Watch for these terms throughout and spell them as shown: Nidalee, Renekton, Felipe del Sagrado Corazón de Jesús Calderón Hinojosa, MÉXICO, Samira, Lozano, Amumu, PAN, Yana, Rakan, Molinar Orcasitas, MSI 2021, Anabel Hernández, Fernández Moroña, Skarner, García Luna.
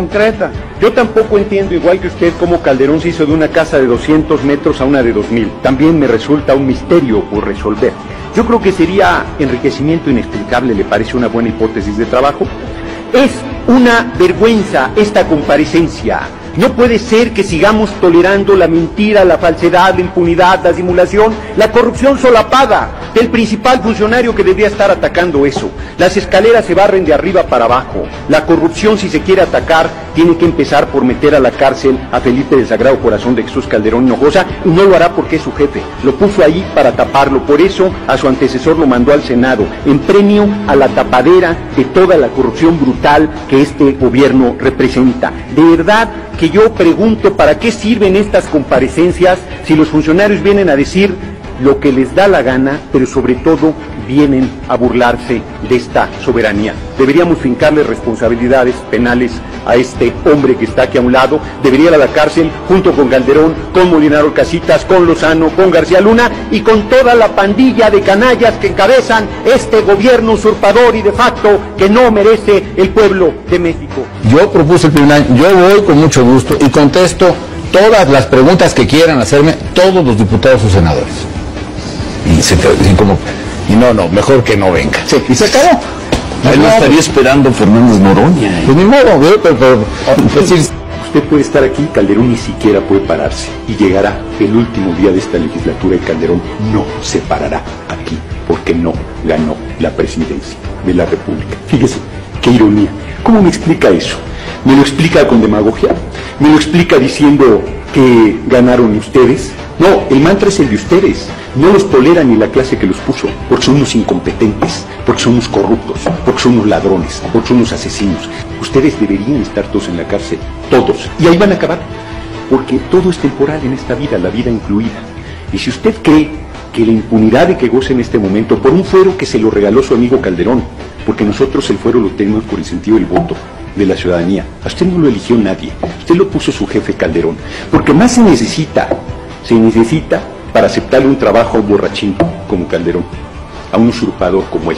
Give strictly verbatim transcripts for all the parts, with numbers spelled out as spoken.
Concreta. Yo tampoco entiendo, igual que usted, cómo Calderón se hizo de una casa de doscientos metros a una de dos mil. También me resulta un misterio por resolver. Yo creo que sería enriquecimiento inexplicable, ¿le parece una buena hipótesis de trabajo? Es una vergüenza esta comparecencia. No puede ser que sigamos tolerando la mentira, la falsedad, la impunidad, la simulación, la corrupción solapada del principal funcionario que debería estar atacando eso. Las escaleras se barren de arriba para abajo. La corrupción, si se quiere atacar, tiene que empezar por meter a la cárcel a Felipe del Sagrado Corazón de Jesús Calderón Hinojosa, y no lo hará porque es su jefe. Lo puso ahí para taparlo. Por eso a su antecesor lo mandó al Senado, en premio a la tapadera de toda la corrupción brutal que este gobierno representa. De verdad que yo pregunto, ¿para qué sirven estas comparecencias si los funcionarios vienen a decir lo que les da la gana, pero sobre todo vienen a burlarse de esta soberanía? Deberíamos fincarle responsabilidades penales a este hombre que está aquí a un lado. Debería ir a la cárcel junto con Calderón, con Molinar Orcasitas, con Lozano, con García Luna y con toda la pandilla de canallas que encabezan este gobierno usurpador y de facto que no merece el pueblo de México. Yo propuse el primer año, yo voy con mucho gusto y contesto todas las preguntas que quieran hacerme todos los diputados o senadores. Y, se, y, como, y no, no, mejor que no venga. Sí, y se acabó. Él no, no estaría esperando Fernández Moroña. Eh. Pues ni modo, ¿eh? pero, pero, pero sí. Usted puede estar aquí, Calderón ni siquiera puede pararse. Y llegará el último día de esta legislatura y Calderón no se parará aquí, porque no ganó la presidencia de la República. Fíjese, qué ironía. ¿Cómo me explica eso? ¿Me lo explica con demagogia? ¿Me lo explica diciendo que ganaron ustedes? No, el mantra es el de ustedes. No los tolera ni la clase que los puso, porque son unos incompetentes, porque son unos corruptos, porque son unos ladrones, porque son unos asesinos. Ustedes deberían estar todos en la cárcel, todos, y ahí van a acabar, porque todo es temporal en esta vida, la vida incluida. Y si usted cree que la impunidad de que goce en este momento por un fuero que se lo regaló su amigo Calderón, porque nosotros el fuero lo tenemos por el sentido del voto de la ciudadanía, a usted no lo eligió nadie, usted lo puso su jefe Calderón, porque más se necesita... Se necesita para aceptarle un trabajo a un borrachín como Calderón, a un usurpador como él,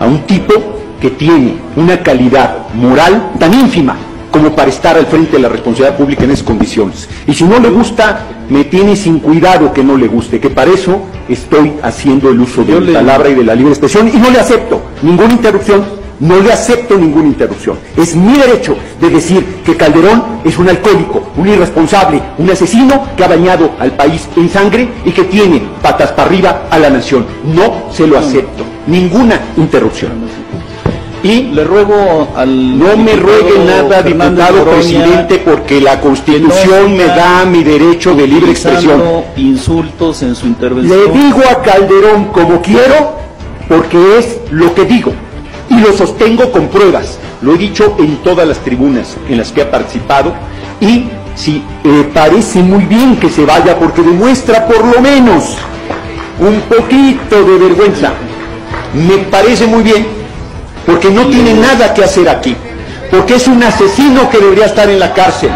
a un tipo que tiene una calidad moral tan ínfima como para estar al frente de la responsabilidad pública en esas condiciones. Y si no le gusta, me tiene sin cuidado que no le guste, que para eso estoy haciendo el uso de la palabra y de la libre expresión, y no le acepto ninguna interrupción. No le acepto ninguna interrupción. Es mi derecho de decir que Calderón es un alcohólico, un irresponsable, un asesino que ha bañado al país en sangre y que tiene patas para arriba a la nación. No se lo acepto. Ninguna interrupción. Y le ruego al... No me ruegue nada, diputado presidente, porque la Constitución me da mi derecho de libre expresión. Insultos en su intervención. Le digo a Calderón como quiero, porque es lo que digo. Y lo sostengo con pruebas, lo he dicho en todas las tribunas en las que ha participado, y si eh, parece muy bien que se vaya porque demuestra por lo menos un poquito de vergüenza. Me parece muy bien, porque no tiene nada que hacer aquí, porque es un asesino que debería estar en la cárcel.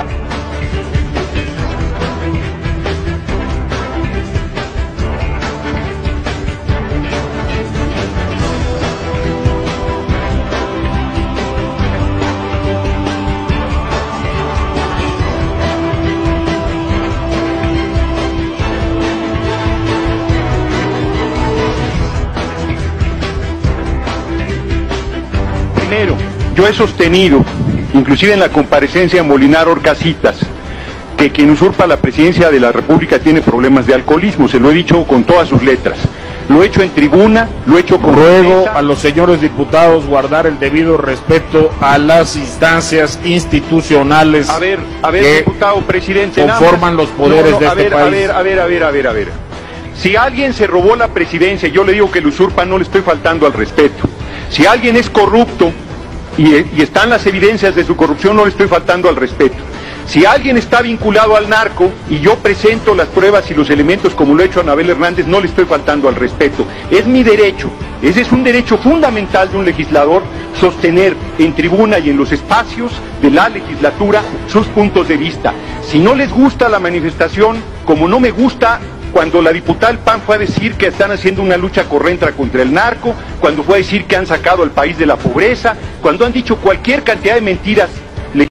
Yo he sostenido, inclusive en la comparecencia de Molinar Orcasitas, que quien usurpa la presidencia de la República tiene problemas de alcoholismo, se lo he dicho con todas sus letras. Lo he hecho en tribuna, lo he hecho con... Ruego a los señores diputados guardar el debido respeto a las instancias institucionales. A ver, a ver, diputado presidente, conforman los poderes de este país. A ver, a ver, a ver, a ver, a ver. Si alguien se robó la presidencia, yo le digo que lo usurpa, no le estoy faltando al respeto. Si alguien es corrupto, Y, y están las evidencias de su corrupción, no le estoy faltando al respeto. Si alguien está vinculado al narco y yo presento las pruebas y los elementos como lo ha hecho Anabel Hernández, no le estoy faltando al respeto. Es mi derecho, ese es un derecho fundamental de un legislador, sostener en tribuna y en los espacios de la legislatura sus puntos de vista. Si no les gusta la manifestación, como no me gusta cuando la diputada del P A N fue a decir que están haciendo una lucha correntra contra el narco, cuando fue a decir que han sacado al país de la pobreza, cuando han dicho cualquier cantidad de mentiras